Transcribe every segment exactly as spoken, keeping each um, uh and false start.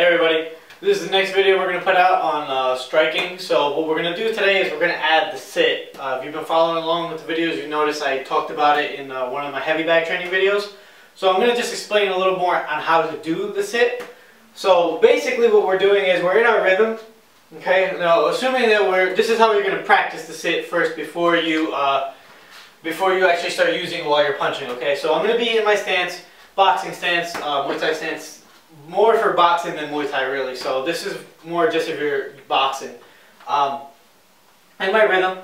Hey everybody, this is the next video we're going to put out on uh, striking. So what we're going to do today is we're going to add the sit. Uh, if you've been following along with the videos, you've noticed I talked about it in uh, one of my heavy bag training videos. So I'm going to just explain a little more on how to do the sit. So basically what we're doing is we're in our rhythm. Okay, now assuming that we're, this is how you're going to practice the sit first before you, uh, before you actually start using while you're punching. Okay, so I'm going to be in my stance, boxing stance, uh, Muay Thai stance. More for boxing than Muay Thai, really. So this is more just if you're boxing. Um, and my rhythm.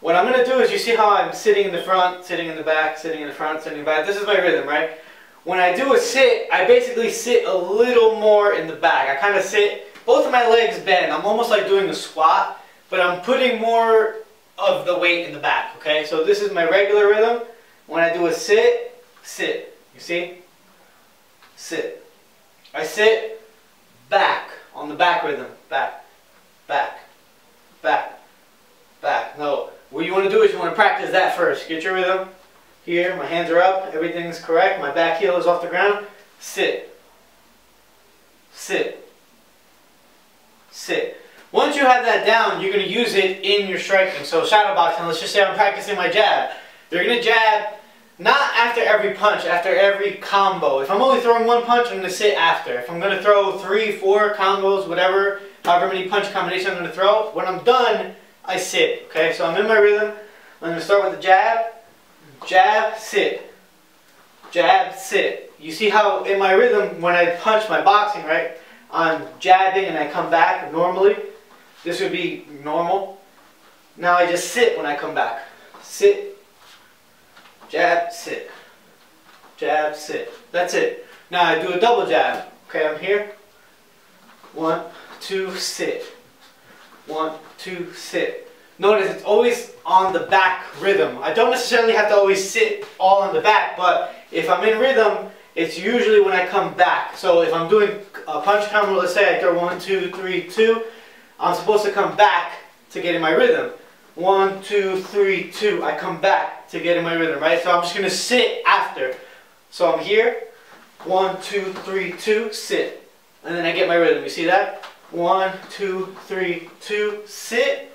What I'm going to do is, you see how I'm sitting in the front, sitting in the back, sitting in the front, sitting in the back. This is my rhythm, right? When I do a sit, I basically sit a little more in the back. I kind of sit, both of my legs bend. I'm almost like doing a squat, but I'm putting more of the weight in the back, okay? So this is my regular rhythm. When I do a sit, sit. You see? Sit. I sit back, on the back rhythm, back, back, back, back. No, what you want to do is you want to practice that first. Get your rhythm here, my hands are up, everything's correct, my back heel is off the ground. Sit, sit, sit. Once you have that down, you're going to use it in your striking. So shadow boxing, let's just say I'm practicing my jab. You're going to jab. Not after every punch, after every combo. If I'm only throwing one punch, I'm going to sit after. If I'm going to throw three, four combos, whatever, however many punch combinations I'm going to throw, when I'm done, I sit. Okay, so I'm in my rhythm. I'm going to start with the jab, jab, sit, jab, sit. You see how in my rhythm, when I punch my boxing, right, I'm jabbing and I come back normally. This would be normal. Now I just sit when I come back. Sit. Jab, sit. Jab, sit. That's it. Now I do a double jab. Okay, I'm here. One, two, sit. One, two, sit. Notice it's always on the back rhythm. I don't necessarily have to always sit all on the back, but if I'm in rhythm, it's usually when I come back. So if I'm doing a punch combo, let's say I throw one, two, three, two, I'm supposed to come back to get in my rhythm. One, two, three, two. I come back to get in my rhythm, right? So I'm just going to sit after. So I'm here. One, two, three, two, sit. And then I get my rhythm. You see that? One, two, three, two, sit.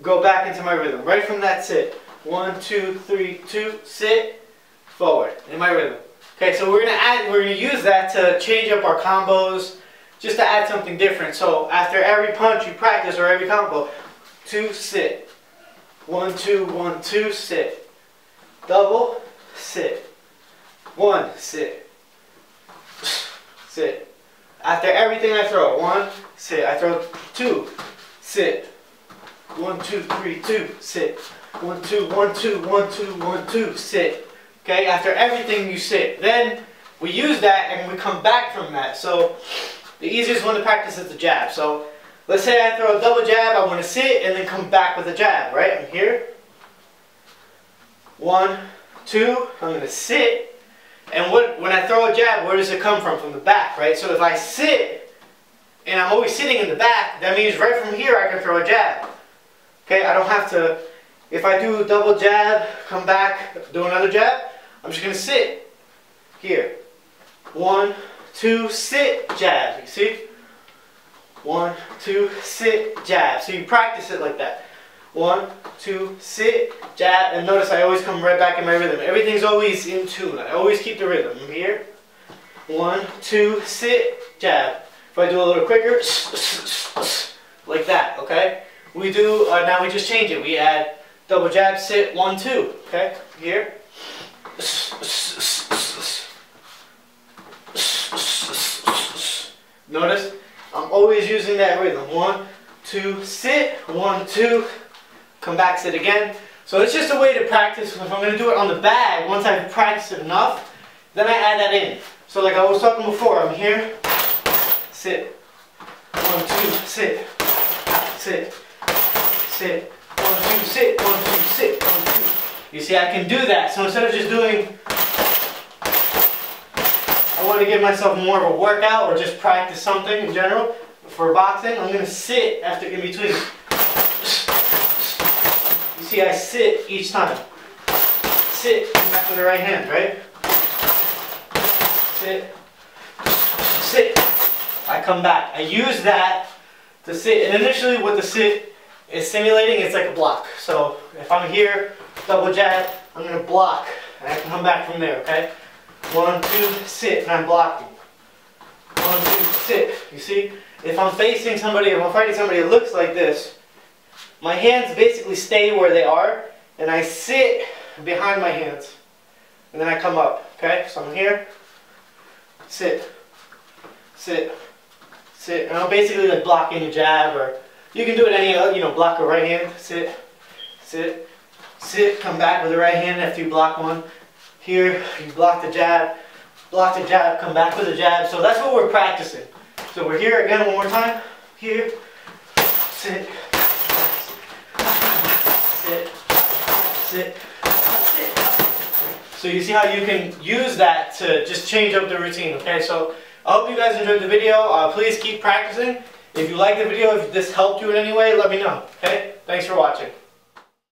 Go back into my rhythm. Right from that sit. One, two, three, two, sit. Forward. In my rhythm. Okay, so we're going to add, we're going to use that to change up our combos, just to add something different. So after every punch you practice, or every combo, two, sit. One, two, one, two, sit. Double, sit. One, sit. Sit. After everything I throw, one, sit. I throw two, sit. One, two, three, two, sit. One, two, one, two, one, two, one, two, sit. Okay, after everything you sit. Then we use that and we come back from that. So the easiest one to practice is the jab. So let's say I throw a double jab, I want to sit, and then come back with a jab, right? I'm here. One, two, I'm going to sit. And what, when I throw a jab, where does it come from? From the back, right? So if I sit, and I'm always sitting in the back, that means right from here I can throw a jab. Okay, I don't have to, if I do a double jab, come back, do another jab, I'm just going to sit. Here. One, two, sit, jab. You see? One, two, sit, jab. So you practice it like that. One, two, sit, jab. And notice I always come right back in my rhythm. Everything's always in tune. I always keep the rhythm. I'm here. One, two, sit, jab. If I do a little quicker, like that, okay? We do, uh, now we just change it. We add double jab, sit, one, two, okay? Here. Notice? I'm always using that rhythm. One, two, sit. One, two. Come back, sit again. So it's just a way to practice. If I'm going to do it on the bag, once I've practiced it enough, then I add that in. So like I was talking before, I'm here. Sit. One, two, sit. Sit. Sit. One, two, sit. One, two, sit. One, two. You see, I can do that. So instead of just doing, I want to give myself more of a workout or just practice something in general. For boxing, I'm going to sit after in between. You see, I sit each time. Sit, come back with the right hand, right? Sit. Sit. I come back. I use that to sit, and initially what the sit is simulating, it's like a block. So if I'm here, double jab, I'm gonna block, and I can come back from there, okay? One, two, sit, and I'm blocking. One, two, sit, you see? If I'm facing somebody, if I'm fighting somebody, it looks like this. My hands basically stay where they are, and I sit behind my hands. And then I come up, okay? So I'm here, sit, sit, sit, and I'm basically like blocking a jab, or you can do it any other, you know, block a right hand, sit, sit, sit, come back with the right hand after you block one. Here, you block the jab, block the jab, come back with the jab. So that's what we're practicing. So we're here again one more time, here, sit, sit, sit. So you see how you can use that to just change up the routine, okay? So I hope you guys enjoyed the video. Uh, please keep practicing. If you like the video, if this helped you in any way, let me know, okay? Thanks for watching.